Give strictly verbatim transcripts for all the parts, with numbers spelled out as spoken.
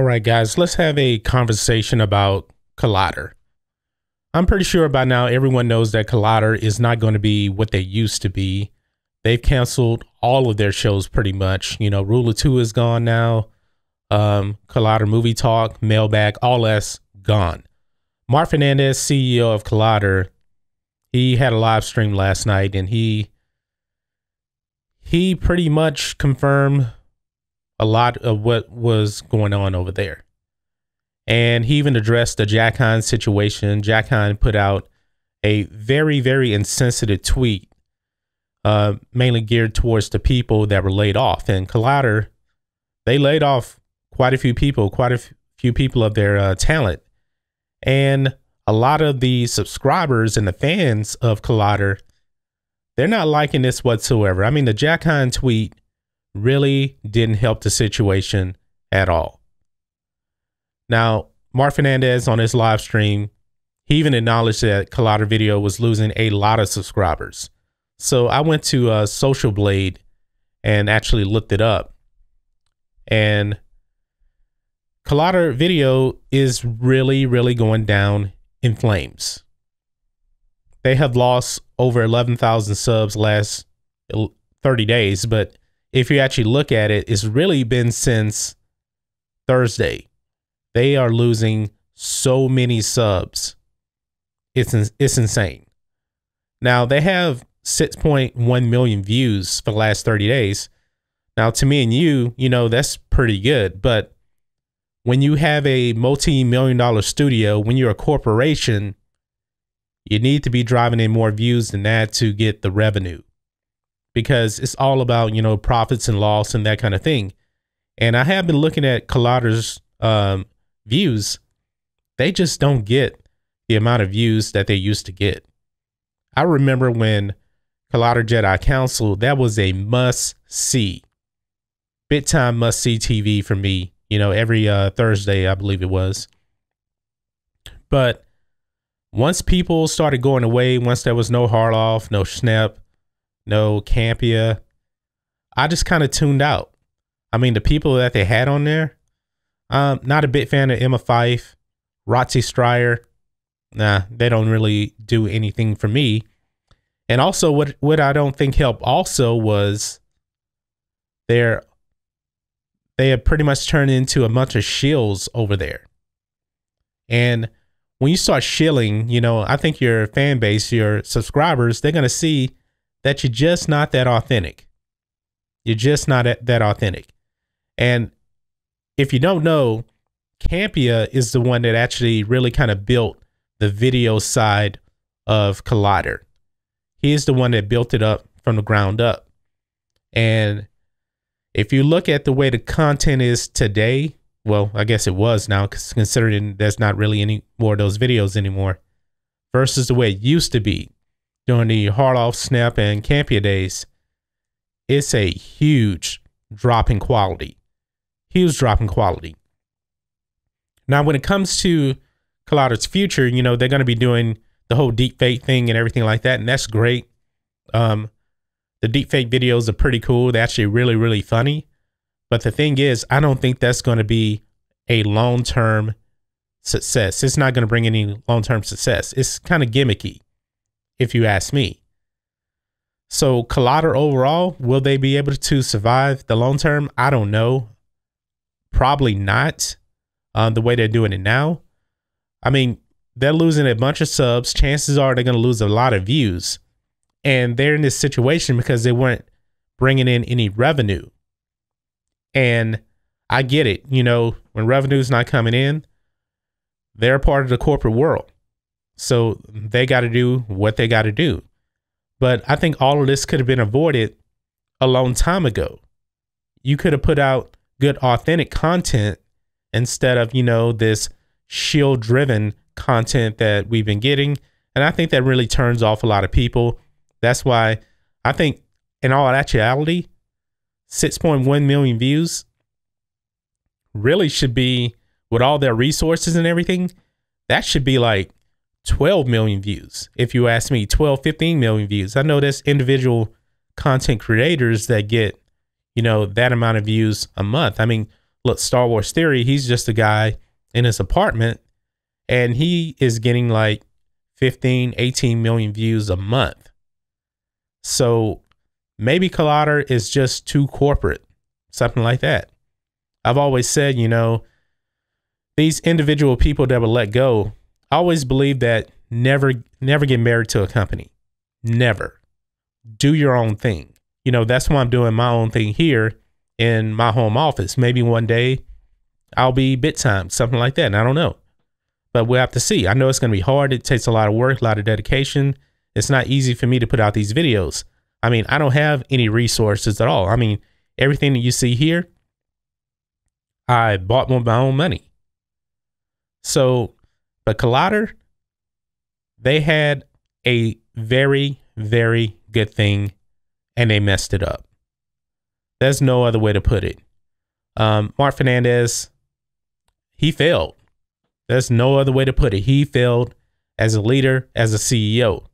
All right, guys, let's have a conversation about Collider. I'm pretty sure by now everyone knows that Collider is not going to be what they used to be. They've canceled all of their shows pretty much. You know, Rule of Two is gone now. Um, Collider Movie Talk, Mailbag, all that's gone. Marc Fernandez, C E O of Collider, he had a live stream last night and he he pretty much confirmed a lot of what was going on over there. And he even addressed the Jack Hind situation. Jack Hind put out a very, very insensitive tweet, uh, mainly geared towards the people that were laid off. And Collider, they laid off quite a few people, quite a few people of their uh, talent. And a lot of the subscribers and the fans of Collider, they're not liking this whatsoever. I mean, the Jack Hind tweet really didn't help the situation at all. Now, Marc Fernandez on his live stream, he even acknowledged that Collider Video was losing a lot of subscribers. So I went to uh, Social Blade and actually looked it up. And Collider Video is really, really going down in flames. They have lost over eleven thousand subs last thirty days, but if you actually look at it, it's really been since Thursday. They are losing so many subs. It's, it's insane. Now, they have six point one million views for the last thirty days. Now, to me and you, you know, that's pretty good. But when you have a multi-million dollar studio, when you're a corporation, you need to be driving in more views than that to get the revenue. Because it's all about, you know, profits and loss and that kind of thing. And I have been looking at Collider's um, views. They just don't get the amount of views that they used to get. I remember when Collider Jedi Council, that was a must see. Big time must see T V for me, you know, every uh, Thursday, I believe it was. But once people started going away, once there was no Harloff, no Schnapp, no Campea, I just kind of tuned out. I mean, the people that they had on there, um, not a big fan of Emma Fife, Roxy Stryer. Nah, they don't really do anything for me. And also what, what I don't think helped also was they're, they have pretty much turned into a bunch of shills over there. And when you start shilling, you know, I think your fan base, your subscribers, they're going to see that you're just not that authentic. You're just not that authentic. And if you don't know, Campea is the one that actually really kind of built the video side of Collider. He is the one that built it up from the ground up. And if you look at the way the content is today, well, I guess it was now, considering there's not really any more of those videos anymore, versus the way it used to be during the Harloff, Schnapp, and Campea days, it's a huge drop in quality. Huge drop in quality. Now, when it comes to Collider's future, you know, they're going to be doing the whole deepfake thing and everything like that, and that's great. Um, the deepfake videos are pretty cool. They're actually really, really funny. But the thing is, I don't think that's going to be a long-term success. It's not going to bring any long-term success. It's kind of gimmicky, if you ask me. So Collider overall, will they be able to survive the long term? I don't know. Probably not. Um, the way they're doing it now. I mean, they're losing a bunch of subs. Chances are they're going to lose a lot of views. And they're in this situation because they weren't bringing in any revenue. And I get it. You know, when revenue's not coming in, they're part of the corporate world. So they got to do what they got to do. But I think all of this could have been avoided a long time ago. You could have put out good, authentic content instead of, you know, this shield driven content that we've been getting. And I think that really turns off a lot of people. That's why I think in all actuality, six point one million views really should be, with all their resources and everything, that should be like twelve million views. If you ask me, twelve, fifteen million views. I know there's individual content creators that get, you know, that amount of views a month. I mean, Star Wars Theory, he's just a guy in his apartment, and he is getting like fifteen, eighteen million views a month. So maybe Collider is just too corporate, something like that. I've always said, you know, these individual people that were let go, I always believe that never, never get married to a company. Never. Do your own thing. You know, that's why I'm doing my own thing here in my home office. Maybe one day I'll be bit time, something like that. And I don't know, but we'll have to see. I know it's going to be hard. It takes a lot of work, a lot of dedication. It's not easy for me to put out these videos. I mean, I don't have any resources at all. I mean, everything that you see here, I bought with my own money. So, but Collider, they had a very, very good thing and they messed it up. There's no other way to put it. Um, Marc Fernandez, he failed. There's no other way to put it. He failed as a leader, as a C E O.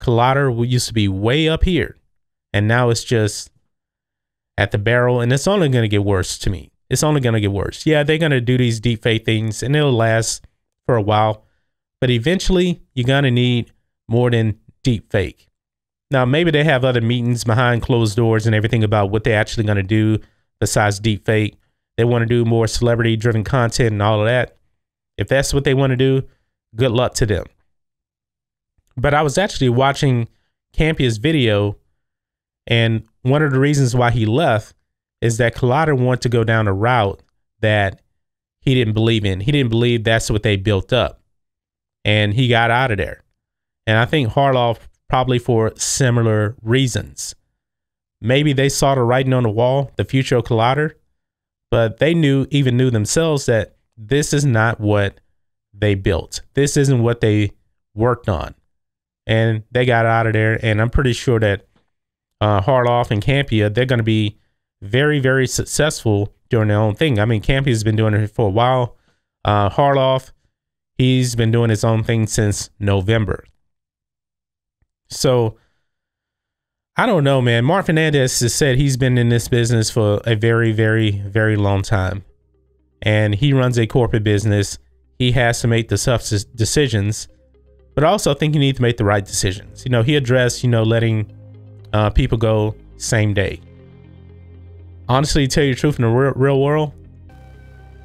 Collider used to be way up here and now it's just at the barrel, and it's only going to get worse to me. It's only going to get worse. Yeah, they're going to do these deep fake things and it'll last for a while, but eventually you're going to need more than deep fake. Now, maybe they have other meetings behind closed doors and everything about what they're actually going to do besides deep fake. They want to do more celebrity driven content and all of that. If that's what they want to do, good luck to them. But I was actually watching Campea's video, and one of the reasons why he left is that Collider wanted to go down a route that he didn't believe in. He didn't believe that's what they built up, and he got out of there. And I think Harloff probably for similar reasons. Maybe they saw the writing on the wall, the future of Collider, but they knew, even knew themselves, that this is not what they built. This isn't what they worked on. And they got out of there. And I'm pretty sure that uh, Harloff and Campea, they're going to be very, very successful doing their own thing. I mean, Campea's been doing it for a while. Uh, Harloff, he's been doing his own thing since November. So I don't know, man. Marc Fernandez has said he's been in this business for a very, very, very long time. And he runs a corporate business. He has to make the tough decisions, but I also think you need to make the right decisions. You know, he addressed, you know, letting uh, people go same day. Honestly, to tell you the truth, in the real, real world,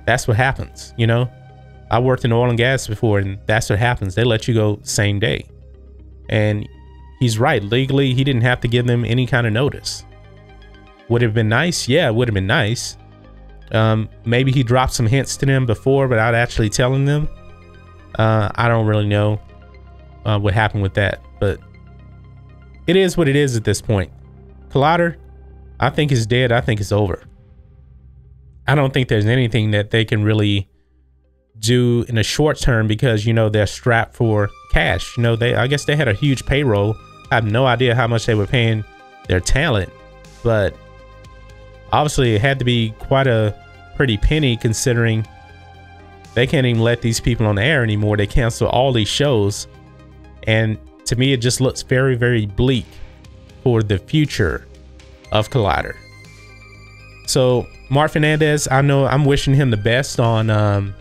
that's what happens. You know, I worked in oil and gas before, and that's what happens. They let you go same day. And he's right. Legally, he didn't have to give them any kind of notice. Would it have been nice? Yeah, it would have been nice. Um, maybe he dropped some hints to them before, without actually telling them. Uh, I don't really know uh, what happened with that, but it is what it is at this point. Collider, I think, is dead. I think it's over. I don't think there's anything that they can really do in the short term because, you know, they're strapped for cash. You know, they, I guess they had a huge payroll. I have no idea how much they were paying their talent, but obviously it had to be quite a pretty penny considering they can't even let these people on the air anymore. They cancel all these shows. And to me, it just looks very, very bleak for the future of Collider. So Marc Fernandez, I know I'm wishing him the best on um,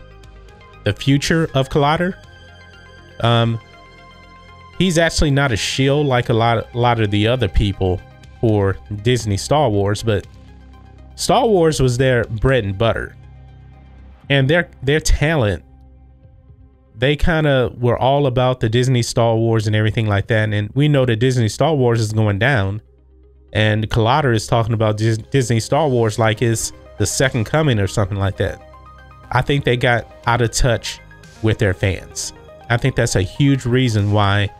the future of Collider. Um, he's actually not a shill like a lot of, a lot of the other people for Disney Star Wars, but Star Wars was their bread and butter, and their their talent, they kind of were all about the Disney Star Wars and everything like that. And we know that Disney Star Wars is going down, and Collider is talking about Dis Disney Star Wars like it's the second coming or something like that. I think they got out of touch with their fans. I think that's a huge reason why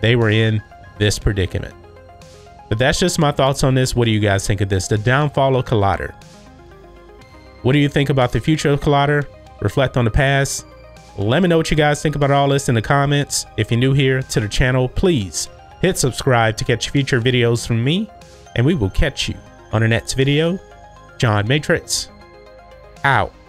they were in this predicament. But that's just my thoughts on this. What do you guys think of this? The downfall of Collider. What do you think about the future of Collider? Reflect on the past. Let me know what you guys think about all this in the comments. If you're new here to the channel, please hit subscribe to catch future videos from me. And we will catch you on the next video. John Matrix, out.